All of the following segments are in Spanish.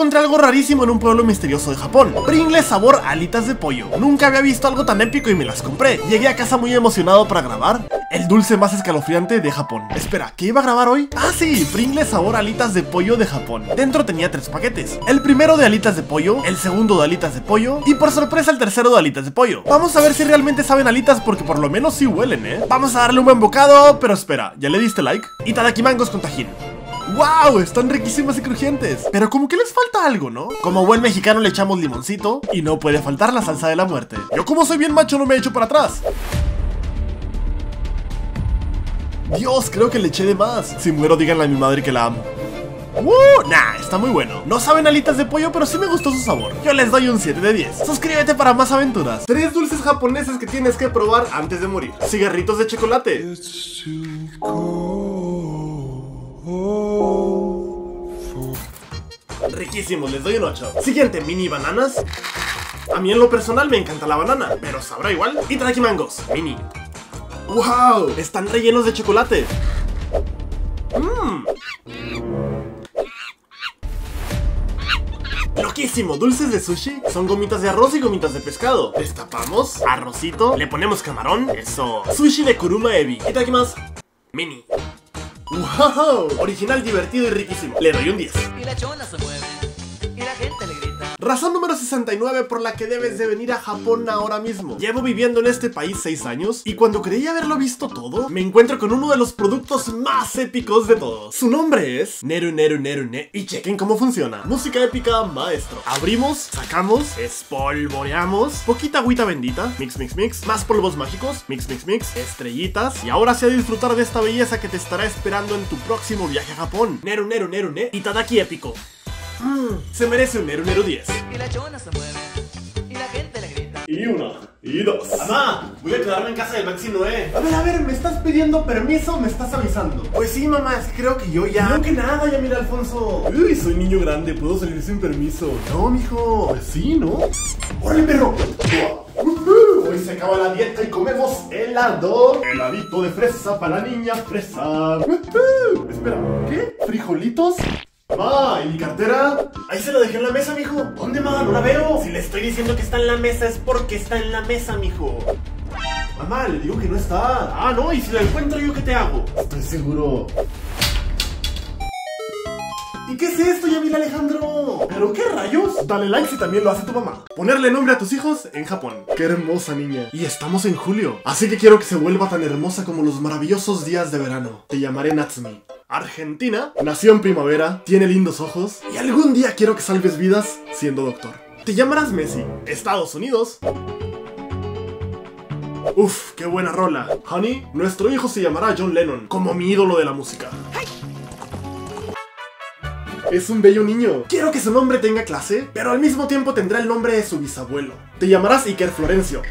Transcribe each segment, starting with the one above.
encontré algo rarísimo en un pueblo misterioso de Japón. Pringles sabor alitas de pollo. Nunca había visto algo tan épico y me las compré. Llegué a casa muy emocionado para grabar el dulce más escalofriante de Japón. Espera, ¿qué iba a grabar hoy? Ah sí, Pringles sabor alitas de pollo de Japón. Dentro tenía 3 paquetes. El primero de alitas de pollo, el segundo de alitas de pollo y por sorpresa el tercero de alitas de pollo. Vamos a ver si realmente saben alitas porque por lo menos sí huelen, ¿eh? Vamos a darle un buen bocado, pero espera, ¿ya le diste like? Y tadakimangos con tajín. ¡Wow! Están riquísimas y crujientes. Pero como que les falta algo, ¿no? Como buen mexicano le echamos limoncito y no puede faltar la salsa de la muerte. Yo como soy bien macho no me echo para atrás. Dios, creo que le eché de más. Si muero díganle a mi madre que la amo. Nah, está muy bueno. No saben alitas de pollo, pero sí me gustó su sabor. Yo les doy un 7 de 10. Suscríbete para más aventuras. 3 dulces japoneses que tienes que probar antes de morir. Cigarritos de chocolate. Riquísimos, les doy un 8. Siguiente, mini bananas. A mí en lo personal me encanta la banana, pero sabrá igual. Y tadakimangos, mini. ¡Wow! Están rellenos de chocolate. Loquísimo, dulces de sushi. Son gomitas de arroz y gomitas de pescado. Destapamos, arrocito, le ponemos camarón. Eso, sushi de Kuruma Ebi. Y tadakimasu, mini. ¡Wow! Original, divertido y riquísimo. Le doy un 10. Y la chona se mueve, y la gente le grita. Razón número 69 por la que debes de venir a Japón ahora mismo. Llevo viviendo en este país 6 años y cuando creí haberlo visto todo, me encuentro con uno de los productos más épicos de todos. Su nombre es Neru Neru Neru Ne y chequen cómo funciona. Música épica maestro. Abrimos, sacamos, espolvoreamos, poquita agüita bendita, mix mix mix, más polvos mágicos, mix mix mix, estrellitas y ahora sí a disfrutar de esta belleza que te estará esperando en tu próximo viaje a Japón. Neru Neru Neru Ne y Tadaki épico. Se merece un Neru Neru 10. Y la chona se mueve, y la gente le grita. Y 1 y 2. Mamá, voy a quedarme en casa del Maxi Noé. A ver, ¿me estás pidiendo permiso o me estás avisando? Pues sí, mamá, es que creo que yo ya... No que nada, ya mira, Alfonso. Uy, soy niño grande, puedo salir sin permiso. No, mijo, pues sí, ¿no? ¡Órale, perro! Hoy se acaba la dieta y comemos helado. Heladito de fresa para la niña fresa. Espera, ¿qué? ¿Frijolitos? Mamá, ¿y mi cartera? Ahí se la dejé en la mesa, mijo. ¿Dónde, mamá? No la veo. Si le estoy diciendo que está en la mesa es porque está en la mesa, mijo. Mamá, le digo que no está. Ah, no, y si la encuentro yo, ¿qué te hago? Estoy seguro. ¿Y qué es esto, Yamil Alejandro? ¿Pero qué rayos? Dale like si también lo hace tu mamá. Ponerle nombre a tus hijos en Japón. ¡Qué hermosa niña! Y estamos en julio, así que quiero que se vuelva tan hermosa como los maravillosos días de verano. Te llamaré Natsumi. Argentina, nació en primavera, tiene lindos ojos y algún día quiero que salves vidas siendo doctor. Te llamarás Messi. Estados Unidos. Uf, qué buena rola. Honey, nuestro hijo se llamará John Lennon, como mi ídolo de la música. Es un bello niño. Quiero que su nombre tenga clase, pero al mismo tiempo tendrá el nombre de su bisabuelo. Te llamarás Iker Florencio.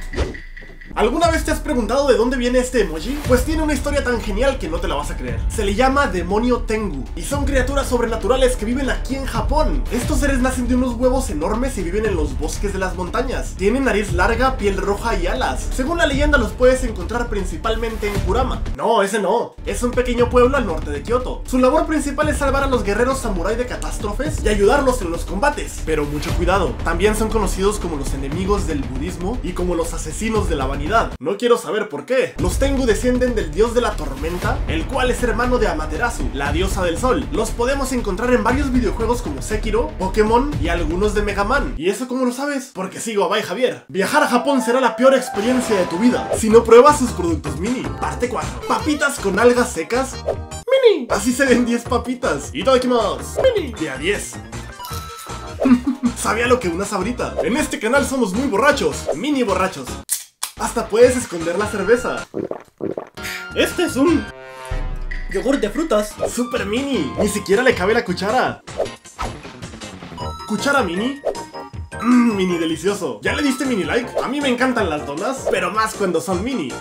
¿Alguna vez te has preguntado de dónde viene este emoji? Pues tiene una historia tan genial que no te la vas a creer. Se le llama demonio Tengu y son criaturas sobrenaturales que viven aquí en Japón. Estos seres nacen de unos huevos enormes y viven en los bosques de las montañas. Tienen nariz larga, piel roja y alas. Según la leyenda los puedes encontrar principalmente en Kurama. No, ese no. Es un pequeño pueblo al norte de Kioto. Su labor principal es salvar a los guerreros samurái de catástrofes y ayudarlos en los combates. Pero mucho cuidado. También son conocidos como los enemigos del budismo y como los asesinos de la vanidad. No quiero saber por qué. Los Tengu descienden del dios de la tormenta, el cual es hermano de Amaterasu, la diosa del sol. Los podemos encontrar en varios videojuegos como Sekiro, Pokémon y algunos de Mega Man. ¿Y eso cómo lo sabes? Porque sigo a Bay Javier. Viajar a Japón será la peor experiencia de tu vida si no pruebas sus productos mini. Parte 4. Papitas con algas secas. Mini. Así se ven 10 papitas. Y tadakimasu. Mini. De a 10. Sabía lo que una sabrita. En este canal somos muy borrachos. Mini borrachos. Hasta puedes esconder la cerveza. Este es un yogur de frutas. Super mini. Ni siquiera le cabe la cuchara. ¿Cuchara mini? Mini delicioso. ¿Ya le diste mini like? A mí me encantan las donas, pero más cuando son mini.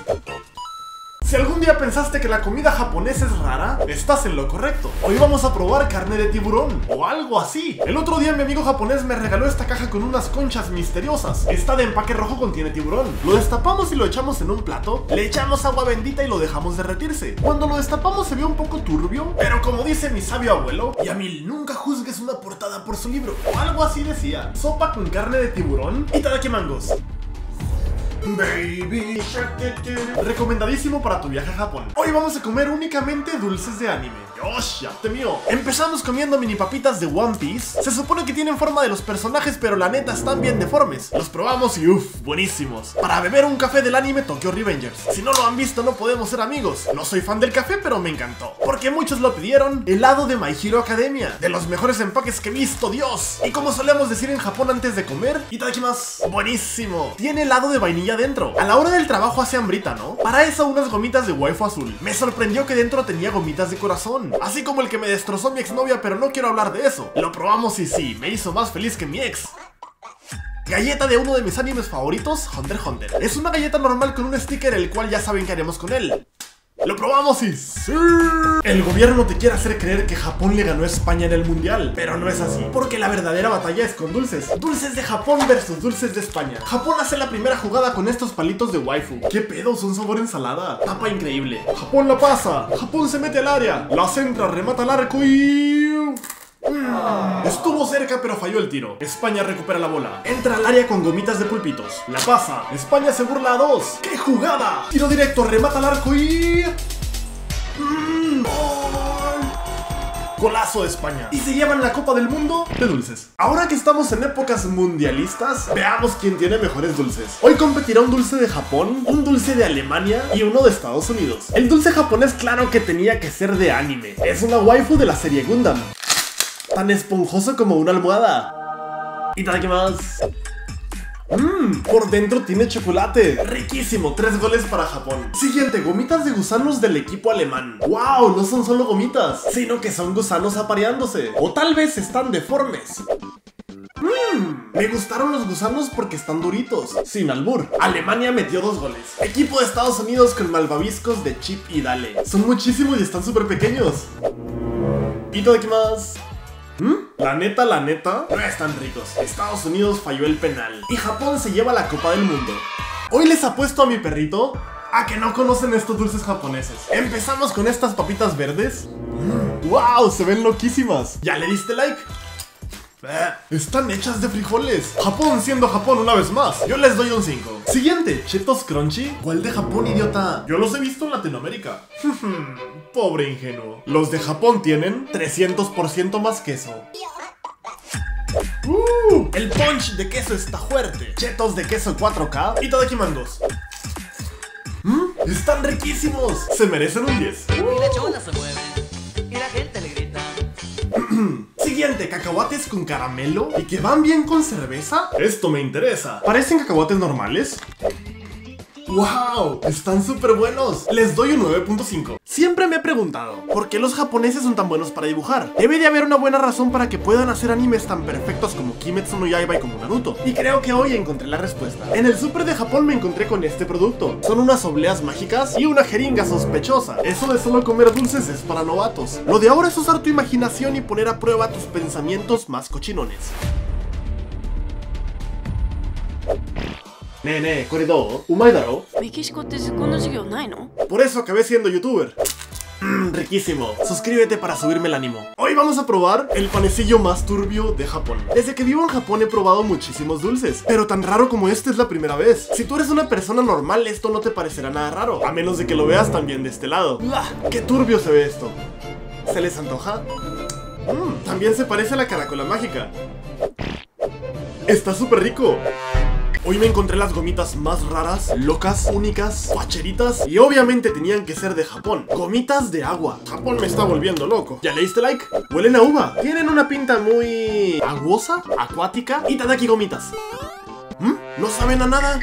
Si algún día pensaste que la comida japonesa es rara, estás en lo correcto. Hoy vamos a probar carne de tiburón, o algo así. El otro día mi amigo japonés me regaló esta caja con unas conchas misteriosas. Está de empaque rojo, contiene tiburón. Lo destapamos y lo echamos en un plato, le echamos agua bendita y lo dejamos derretirse. Cuando lo destapamos se vio un poco turbio, pero como dice mi sabio abuelo, y a mí nunca juzgues una portada por su libro, o algo así decía. Sopa con carne de tiburón y itadakimangos. Baby. Recomendadísimo para tu viaje a Japón. Hoy vamos a comer únicamente dulces de anime. ¡Yoshate mío! Empezamos comiendo mini papitas de One Piece. Se supone que tienen forma de los personajes, pero la neta están bien deformes. Los probamos y uff, buenísimos. Para beber un café del anime Tokyo Revengers. Si no lo han visto, no podemos ser amigos. No soy fan del café, pero me encantó, porque muchos lo pidieron. Helado de My Hero Academia, de los mejores empaques que he visto, Dios. Y como solemos decir en Japón antes de comer, itadakimasu. Buenísimo. Tiene helado de vainilla dentro. A la hora del trabajo hace hambrita, ¿no? Para eso unas gomitas de waifu azul. Me sorprendió que dentro tenía gomitas de corazón, así como el que me destrozó mi exnovia, pero no quiero hablar de eso. Lo probamos y sí, me hizo más feliz que mi ex. Galleta de uno de mis animes favoritos, Hunter x Hunter. Es una galleta normal con un sticker, el cual ya saben qué haremos con él. Lo probamos y sí. El gobierno te quiere hacer creer que Japón le ganó a España en el mundial, pero no es así, porque la verdadera batalla es con dulces. Dulces de Japón versus dulces de España. Japón hace la primera jugada con estos palitos de waifu. ¿Qué pedo? Son sabor ensalada. Tapa increíble. Japón la pasa. Japón se mete al área. La centra, remata el arco y... Estuvo cerca pero falló el tiro. España recupera la bola, entra al área con gomitas de pulpitos, la pasa. España se burla a dos. ¡Qué jugada! Tiro directo, remata al arco y... Golazo de España. Y se llevan la Copa del Mundo de dulces. Ahora que estamos en épocas mundialistas, veamos quién tiene mejores dulces. Hoy competirá un dulce de Japón, un dulce de Alemania y uno de Estados Unidos. El dulce japonés, claro que tenía que ser de anime. Es una waifu de la serie Gundam. Tan esponjoso como una almohada. Itadakimasu. Por dentro tiene chocolate. Riquísimo, 3 goles para Japón. Siguiente, gomitas de gusanos del equipo alemán. Wow, no son solo gomitas, sino que son gusanos apareándose, o tal vez están deformes. Me gustaron los gusanos porque están duritos. Sin albur. Alemania metió 2 goles. Equipo de Estados Unidos con malvaviscos de chip y dale. Son muchísimos y están súper pequeños. Itadakimasu. La neta, no están ricos. Estados Unidos falló el penal y Japón se lleva la Copa del Mundo. Hoy les apuesto a mi perrito a que no conocen estos dulces japoneses. Empezamos con estas papitas verdes. ¡Wow! Se ven loquísimas. ¿Ya le diste like? Están hechas de frijoles. Japón siendo Japón una vez más. Yo les doy un 5. Siguiente, Cheetos Crunchy. ¿Cuál de Japón, idiota? Yo los he visto en Latinoamérica. Pobre ingenuo. Los de Japón tienen 300% más queso. El punch de queso está fuerte. Cheetos de queso 4K. Itadakimandos. Están riquísimos. Se merecen un 10. Y la chola se mueve y la gente le grita. Siguiente, cacahuates con caramelo y que van bien con cerveza. Esto me interesa. ¿Parecen cacahuates normales? ¡Wow! Están súper buenos. Les doy un 9.5. Siempre me he preguntado, ¿por qué los japoneses son tan buenos para dibujar? Debe de haber una buena razón para que puedan hacer animes tan perfectos como Kimetsu no Yaiba y como Naruto. Y creo que hoy encontré la respuesta. En el super de Japón me encontré con este producto. Son unas obleas mágicas y una jeringa sospechosa. Eso de solo comer dulces es para novatos. Lo de ahora es usar tu imaginación y poner a prueba tus pensamientos más cochinones. Ne, corredor, umai daro. Por eso acabé siendo youtuber. Riquísimo. Suscríbete para subirme el ánimo. Hoy vamos a probar el panecillo más turbio de Japón. Desde que vivo en Japón he probado muchísimos dulces, pero tan raro como este es la primera vez. Si tú eres una persona normal, esto no te parecerá nada raro, a menos de que lo veas también de este lado. ¡Qué turbio se ve esto! ¿Se les antoja? También se parece a la caracola mágica. Está súper rico. Hoy me encontré las gomitas más raras, locas, únicas, facheritas. Y obviamente tenían que ser de Japón. Gomitas de agua. Japón me está volviendo loco. ¿Ya le diste like? Huelen a uva. Tienen una pinta muy... aguosa, acuática. Itadaki gomitas. ¿No saben a nada?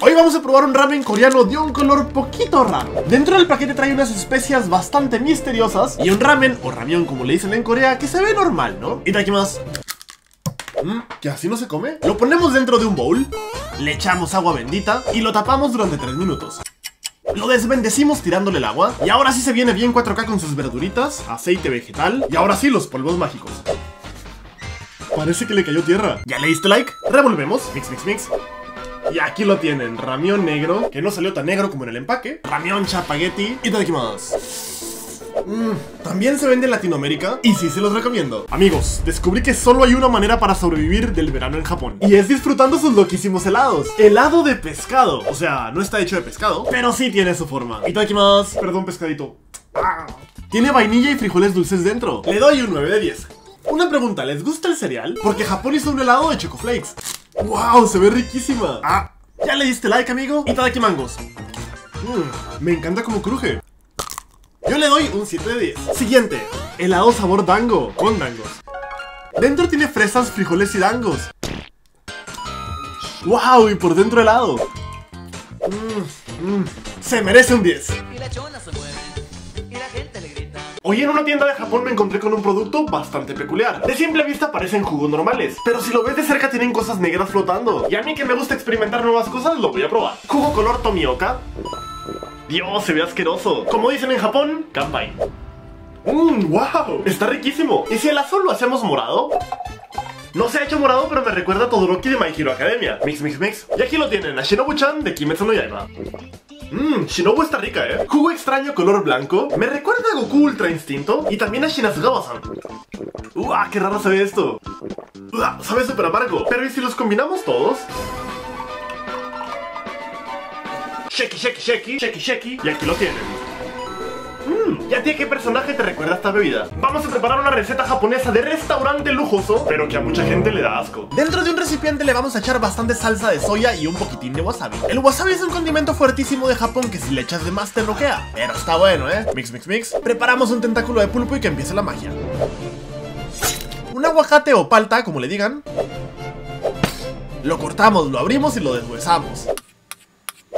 Hoy vamos a probar un ramen coreano de un color poquito raro. Dentro del paquete trae unas especias bastante misteriosas y un ramen, o ramión como le dicen en Corea, que se ve normal, ¿no? Itadakimasu. ¿Que así no se come? Lo ponemos dentro de un bowl, le echamos agua bendita y lo tapamos durante 3 minutos. Lo desbendecimos tirándole el agua. Y ahora sí se viene bien 4K con sus verduritas, aceite vegetal y ahora sí los polvos mágicos. Parece que le cayó tierra. ¿Ya le diste like? Revolvemos. Mix, mix, mix. Y aquí lo tienen, ramión negro, que no salió tan negro como en el empaque, ramión chapagueti y itadakimasu. También se vende en Latinoamérica y sí se los recomiendo. Amigos, descubrí que solo hay una manera para sobrevivir del verano en Japón, y es disfrutando sus loquísimos helados. Helado de pescado, o sea, no está hecho de pescado, pero sí tiene su forma. Itadakimasu. Perdón, pescadito. Tiene vainilla y frijoles dulces dentro. Le doy un 9 de 10. Una pregunta, ¿les gusta el cereal? Porque Japón hizo un helado de Choco Flakes. ¡Wow! ¡Se ve riquísima! ¿Ya le diste like, amigo? Itadakimangos. Me encanta como cruje. Yo le doy un 7 de 10. Siguiente, helado sabor dango, con dangos. Dentro tiene fresas, frijoles y dangos. ¡Wow! Y por dentro helado. Se merece un 10. Y la chona se mueve, y la gente le grita. Hoy en una tienda de Japón me encontré con un producto bastante peculiar. De simple vista parecen jugos normales, pero si lo ves de cerca tienen cosas negras flotando. Y a mí que me gusta experimentar nuevas cosas, lo voy a probar. Jugo color Tomioka. Dios, se ve asqueroso. Como dicen en Japón, kanpai. Wow, está riquísimo. ¿Y si el azul lo hacemos morado? No se ha hecho morado, pero me recuerda a Todoroki de My Hero Academia. Mix, mix, mix. Y aquí lo tienen, a Shinobu-chan de Kimetsu no Yaiba. Shinobu está rica, ¿eh? Jugo extraño color blanco. Me recuerda a Goku Ultra Instinto. Y también a Shinazugawa-san. ¡Uah! ¡Qué raro se ve esto! ¡Uah! Sabe súper amargo. Pero ¿y si los combinamos todos? Sheki, sheki, sheki. Sheki, sheki. Y aquí lo tienen. ¿Y a ti qué personaje te recuerda esta bebida? Vamos a preparar una receta japonesa de restaurante lujoso, pero que a mucha gente le da asco. Dentro de un recipiente le vamos a echar bastante salsa de soya y un poquitín de wasabi. El wasabi es un condimento fuertísimo de Japón que si le echas de más te bloquea, pero está bueno, ¿eh? Mix, mix, mix. Preparamos un tentáculo de pulpo y que empiece la magia. Un aguacate o palta, como le digan. Lo cortamos, lo abrimos y lo deshuesamos.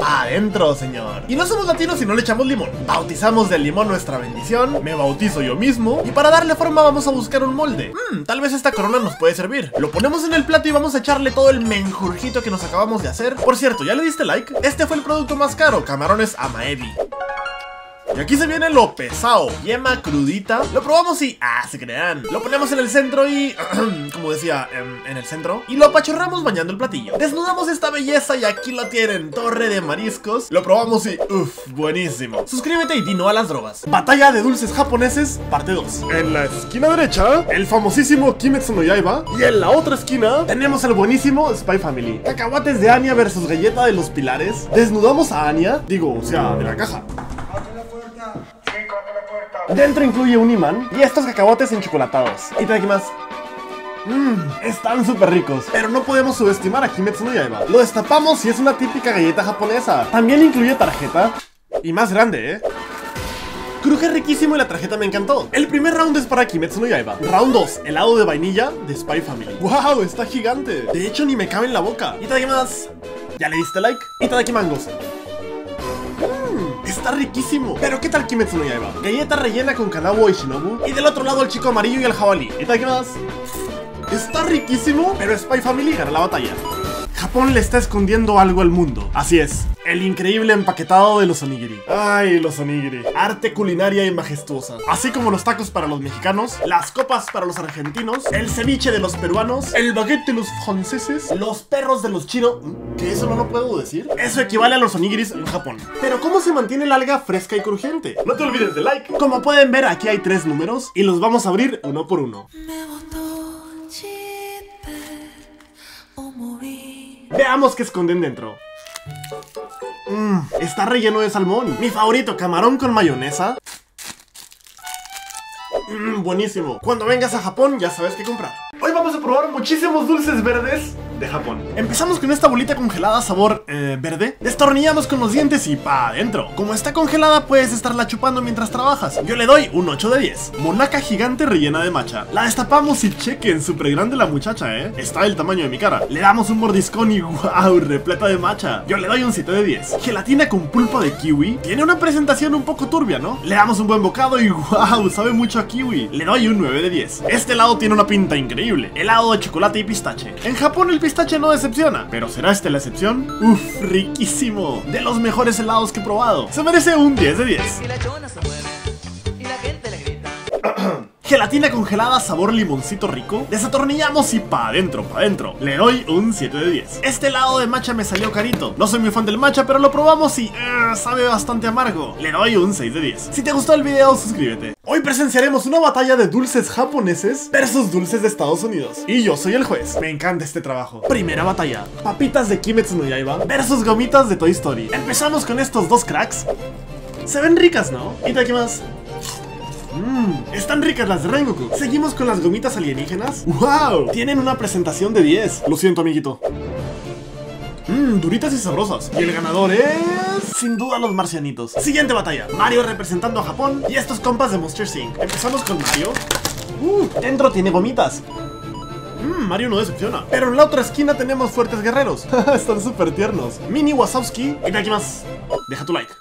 Adentro, señor. Y no somos latinos si no le echamos limón. Bautizamos del limón nuestra bendición. Me bautizo yo mismo. Y para darle forma vamos a buscar un molde. Tal vez esta corona nos puede servir. Lo ponemos en el plato y vamos a echarle todo el menjurjito que nos acabamos de hacer. Por cierto, ¿ya le diste like? Este fue el producto más caro, camarones amaebi. Y aquí se viene lo pesado, yema crudita. Lo probamos y... se crean. Lo ponemos en el centro y... como decía, en el centro. Y lo apachurramos bañando el platillo. Desnudamos esta belleza y aquí lo tienen, torre de mariscos. Lo probamos y... ¡Uf! Buenísimo. Suscríbete y di no a las drogas. Batalla de dulces japoneses, parte 2. En la esquina derecha, el famosísimo Kimetsu no Yaiba. Y en la otra esquina, tenemos el buenísimo Spy Family. Cacahuates de Anya versus galleta de los pilares. Desnudamos a Anya. Digo, o sea, de la caja. Dentro incluye un imán y estos cacahuates enchocolatados. Itadakimasu. Están súper ricos. Pero no podemos subestimar a Kimetsu no Yaiba. Lo destapamos y es una típica galleta japonesa. También incluye tarjeta. Y más grande, ¿eh? Cruje riquísimo y la tarjeta me encantó. El primer round es para Kimetsu no Yaiba. Round 2, helado de vainilla de Spy Family. ¡Wow! Está gigante. De hecho, ni me cabe en la boca. Itadakimasu. ¿Ya le diste like? Itadakimangos. Está riquísimo. Pero ¿qué tal Kimetsu no Yaiba? Galleta rellena con Kanawo y Shinobu. Y del otro lado el chico amarillo y el jabalí. Itadakimasu. Está riquísimo. Pero Spy Family gana la batalla. Japón le está escondiendo algo al mundo. Así es, el increíble empaquetado de los onigiri. Ay, los onigiri. Arte culinaria y majestuosa. Así como los tacos para los mexicanos, las copas para los argentinos, el ceviche de los peruanos, el baguette de los franceses, los perros de los chinos. Que eso no lo puedo decir. Eso equivale a los onigiris en Japón. Pero ¿cómo se mantiene el alga fresca y crujiente? No te olvides de like. Como pueden ver, aquí hay 3 números y los vamos a abrir uno por uno. Veamos qué esconden dentro. Está relleno de salmón. Mi favorito, camarón con mayonesa. Buenísimo. Cuando vengas a Japón ya sabes qué comprar. Hoy vamos a probar muchísimos dulces verdes de Japón. Empezamos con esta bolita congelada sabor verde. Destornillamos con los dientes y pa' adentro. Como está congelada puedes estarla chupando mientras trabajas. Yo le doy un 8 de 10. Monaca gigante rellena de matcha. La destapamos y chequen, súper grande la muchacha, ¿eh? Está del tamaño de mi cara. Le damos un mordiscón y wow, repleta de matcha. Yo le doy un 7 de 10. Gelatina con pulpa de kiwi. Tiene una presentación un poco turbia, ¿no? Le damos un buen bocado y wow, sabe mucho a kiwi. Le doy un 9 de 10. Este helado tiene una pinta increíble. Helado de chocolate y pistache. En Japón el pistache no decepciona, pero ¿será esta la excepción? Uff, riquísimo, de los mejores helados que he probado. Se merece un 10 de 10. Y la chona se mueve, y la gente le grita. Gelatina congelada sabor limoncito rico. Desatornillamos y pa' adentro, pa' adentro. Le doy un 7 de 10. Este helado de matcha me salió carito. No soy muy fan del matcha, pero lo probamos y sabe bastante amargo. Le doy un 6 de 10. Si te gustó el video, suscríbete. Hoy presenciaremos una batalla de dulces japoneses versus dulces de Estados Unidos. Y yo soy el juez. Me encanta este trabajo. Primera batalla. Papitas de Kimetsu no Yaiba versus gomitas de Toy Story. Empezamos con estos dos cracks. Se ven ricas, ¿no? Y de aquí más. Están ricas las de Rengoku. Seguimos con las gomitas alienígenas. ¡Wow! Tienen una presentación de 10. Lo siento, amiguito. Duritas y sabrosas. Y el ganador es... sin duda los marcianitos. Siguiente batalla. Mario representando a Japón y estos compas de Monster Sync. Empezamos con Mario. Dentro tiene gomitas. Mario no decepciona. Pero en la otra esquina tenemos fuertes guerreros. Están súper tiernos. Mini Wasowski. Y de aquí más. Deja tu like.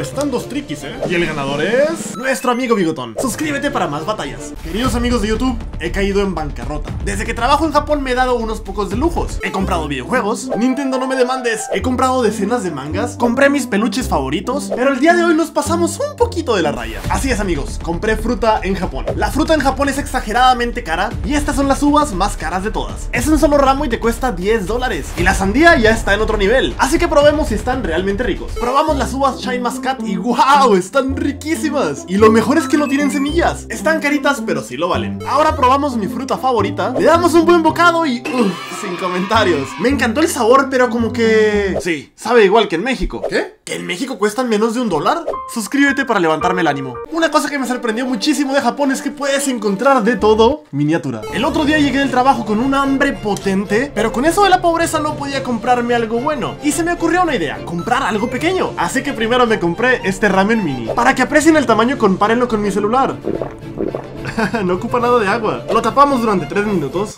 Están dos triquis, ¿eh? Y el ganador es... nuestro amigo Bigotón. Suscríbete para más batallas. Queridos amigos de YouTube, he caído en bancarrota. Desde que trabajo en Japón me he dado unos pocos de lujos. He comprado videojuegos. Nintendo, no me demandes. He comprado decenas de mangas. Compré mis peluches favoritos. Pero el día de hoy nos pasamos un poquito de la raya. Así es, amigos. Compré fruta en Japón. La fruta en Japón es exageradamente cara. Y estas son las uvas más caras de todas. Es un solo ramo y te cuesta 10 dólares. Y la sandía ya está en otro nivel. Así que probemos si están realmente ricos. Probamos las uvas Shine Muscat y wow, están riquísimas. Y lo mejor es que no tienen semillas. Están caritas, pero sí lo valen. Ahora probamos mi fruta favorita. Le damos un buen bocado y sin comentarios. Me encantó el sabor, pero como que... sí, sabe igual que en México. ¿Qué? ¿Que en México cuestan menos de $1? Suscríbete para levantarme el ánimo. Una cosa que me sorprendió muchísimo de Japón es que puedes encontrar de todo miniatura. El otro día llegué del trabajo con un hambre potente, pero con eso de la pobreza no podía comprarme algo bueno. Y se me ocurrió una idea, comprar algo pequeño. Así que primero me compré este ramen mini. Para que aprecien el tamaño, compárenlo con mi celular. No ocupa nada de agua. Lo tapamos durante 3 minutos.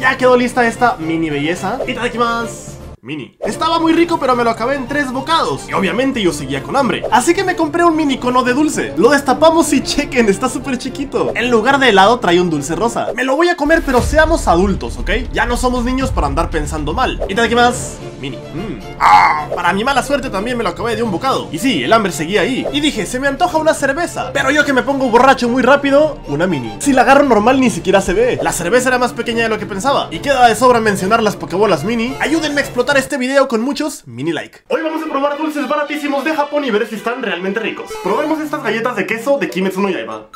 Ya quedó lista esta mini belleza. Itadakimasu. Mini. Estaba muy rico, pero me lo acabé en 3 bocados. Y obviamente yo seguía con hambre. Así que me compré un mini cono de dulce. Lo destapamos y chequen, está súper chiquito. En lugar de helado trae un dulce rosa. Me lo voy a comer, pero seamos adultos, ¿ok? Ya no somos niños para andar pensando mal. Y tal que más, mini. Para mi mala suerte también me lo acabé de un bocado. Y sí, el hambre seguía ahí. Y dije, se me antoja una cerveza. Pero yo que me pongo borracho muy rápido, una mini. Si la agarro normal ni siquiera se ve. La cerveza era más pequeña de lo que pensaba. Y queda de sobra mencionar las pokebolas mini. Ayúdenme a explotar este video con muchos mini like. Hoy vamos a probar dulces baratísimos de Japón y ver si están realmente ricos. Probemos estas galletas de queso de Kimetsu no Yaiba.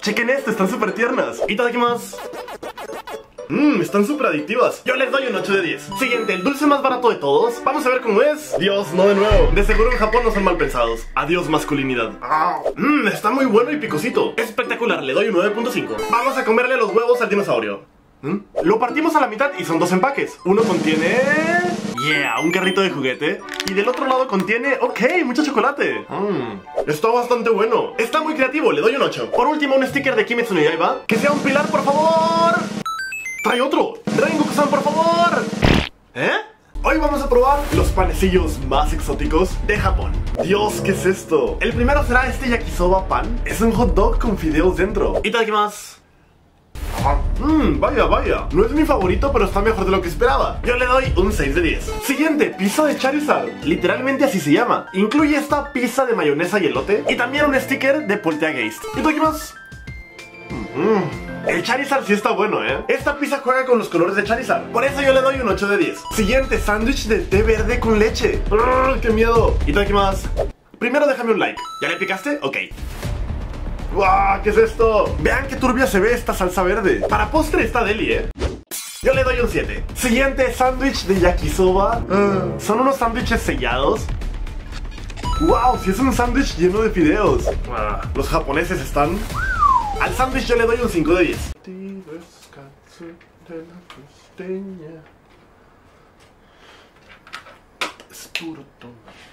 Chequen esto, están súper tiernas. Itadakimasu. Están súper adictivas. Yo les doy un 8 de 10. Siguiente, el dulce más barato de todos. Vamos a ver cómo es. Dios, no de nuevo. De seguro en Japón no son mal pensados. Adiós masculinidad. Está muy bueno y picosito. Es espectacular, le doy un 9.5. Vamos a comerle los huevos al dinosaurio. Lo partimos a la mitad y son 2 empaques. Uno contiene... un carrito de juguete. Y del otro lado contiene... mucho chocolate. Está bastante bueno. Está muy creativo, le doy un 8. Por último, un sticker de Kimetsu no Yaiba. Que sea un pilar, por favor. Trae otro. Rengoku-san, por favor. Hoy vamos a probar los panecillos más exóticos de Japón. Dios, ¿qué es esto? El primero será este yakisoba pan. Es un hot dog con fideos dentro. Itadakimasu. Vaya, no es mi favorito, pero está mejor de lo que esperaba. Yo le doy un 6 de 10. Siguiente, pizza de Charizard. Literalmente así se llama. Incluye esta pizza de mayonesa y elote. Y también un sticker de Poltergeist. ¿Y tú qué más? El Charizard sí está bueno, ¿eh? Esta pizza juega con los colores de Charizard. Por eso yo le doy un 8 de 10. Siguiente, sándwich de té verde con leche. ¡Qué miedo! ¿Y tú qué más? Primero déjame un like. ¿Ya le picaste? Ok. ¡Guau! ¿Qué es esto? Vean qué turbia se ve esta salsa verde. Para postre está deli, ¿eh? Yo le doy un 7. Siguiente, sándwich de yakisoba. Son unos sándwiches sellados. ¡Wow! Sí, es un sándwich lleno de fideos. Los japoneses están... Al sándwich yo le doy un 5 de 10. Es puro tomate.